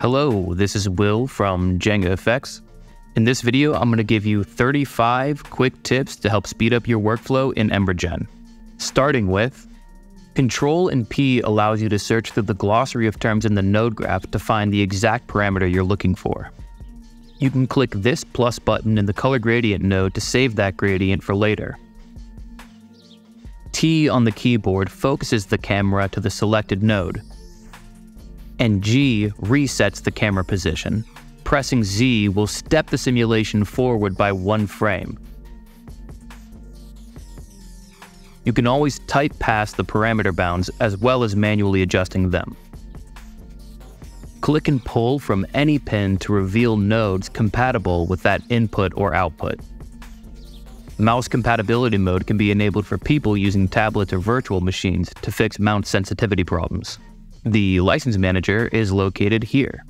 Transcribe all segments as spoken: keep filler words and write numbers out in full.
Hello, this is Will from JangaFX. In this video, I'm going to give you thirty-five quick tips to help speed up your workflow in EmberGen. Starting with, Ctrl and P allows you to search through the glossary of terms in the node graph to find the exact parameter you're looking for. You can click this plus button in the color gradient node to save that gradient for later. T on the keyboard focuses the camera to the selected node, and G resets the camera position. Pressing Z will step the simulation forward by one frame. You can always type past the parameter bounds as well as manually adjusting them. Click and pull from any pin to reveal nodes compatible with that input or output. Mouse compatibility mode can be enabled for people using tablets or virtual machines to fix mouse sensitivity problems. The license manager is located here.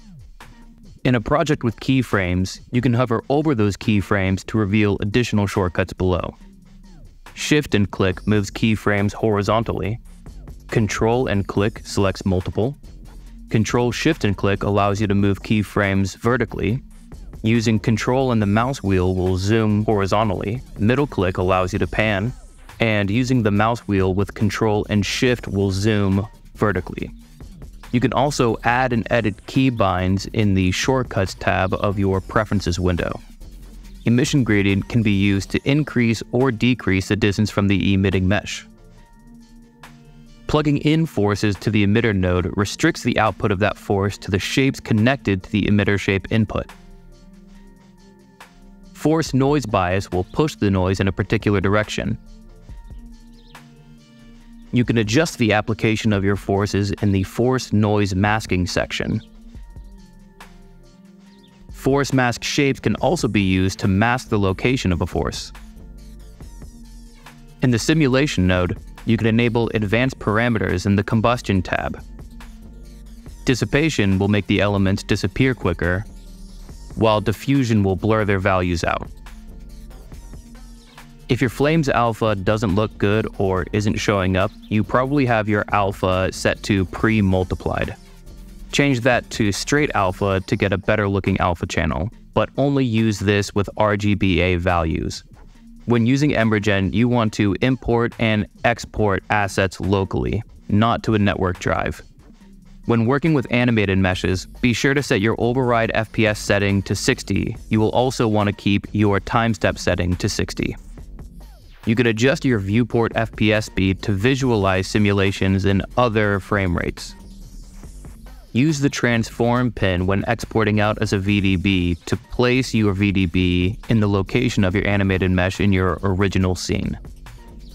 In a project with keyframes, you can hover over those keyframes to reveal additional shortcuts below. Shift and click moves keyframes horizontally. Control and click selects multiple. Control, Shift and click allows you to move keyframes vertically. Using Control and the mouse wheel will zoom horizontally. Middle click allows you to pan. And using the mouse wheel with Control and Shift will zoom vertically. You can also add and edit keybinds in the Shortcuts tab of your Preferences window. Emission gradient can be used to increase or decrease the distance from the emitting mesh. Plugging in forces to the emitter node restricts the output of that force to the shapes connected to the emitter shape input. Force noise bias will push the noise in a particular direction. You can adjust the application of your forces in the Force Noise Masking section. Force mask shapes can also be used to mask the location of a force. In the Simulation node, you can enable Advanced Parameters in the Combustion tab. Dissipation will make the elements disappear quicker, while Diffusion will blur their values out. If your flame's alpha doesn't look good or isn't showing up, you probably have your alpha set to pre-multiplied. Change that to straight alpha to get a better looking alpha channel, but only use this with R G B A values. When using EmberGen, you want to import and export assets locally, not to a network drive. When working with animated meshes, be sure to set your override F P S setting to sixty. You will also want to keep your time step setting to sixty. You can adjust your viewport F P S speed to visualize simulations in other frame rates. Use the transform pin when exporting out as a V D B to place your V D B in the location of your animated mesh in your original scene.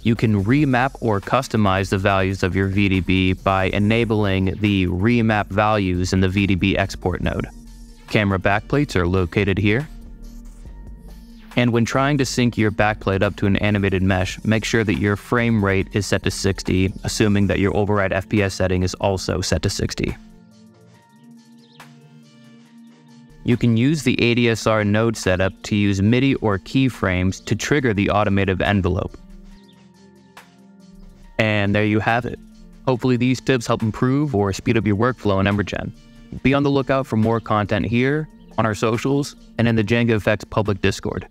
You can remap or customize the values of your V D B by enabling the remap values in the V D B export node. Camera backplates are located here. And when trying to sync your backplate up to an animated mesh, make sure that your frame rate is set to sixty, assuming that your override F P S setting is also set to sixty. You can use the A D S R node setup to use MIDI or keyframes to trigger the automated envelope. And there you have it. Hopefully these tips help improve or speed up your workflow in EmberGen. Be on the lookout for more content here, on our socials, and in the JangaFX public Discord.